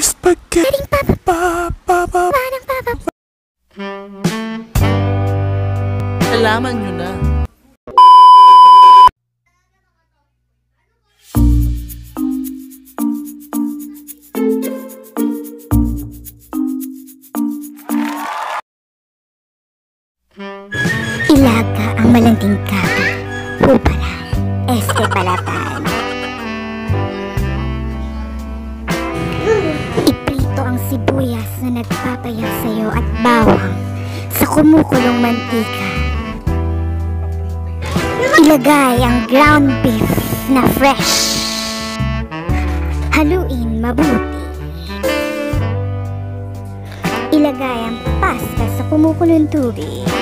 Spaghetti ba ba ba. Alaman nyo na. Ilaga ang malanding gabi. Hupara, este palatan. Iprito ang sibuyas na nagpapayak sa'yo at bawang sa kumukulong mantika. Ilagay ang ground beef na fresh. Haluin mabuti. Ilagay ang pasta sa kumukulong tubig.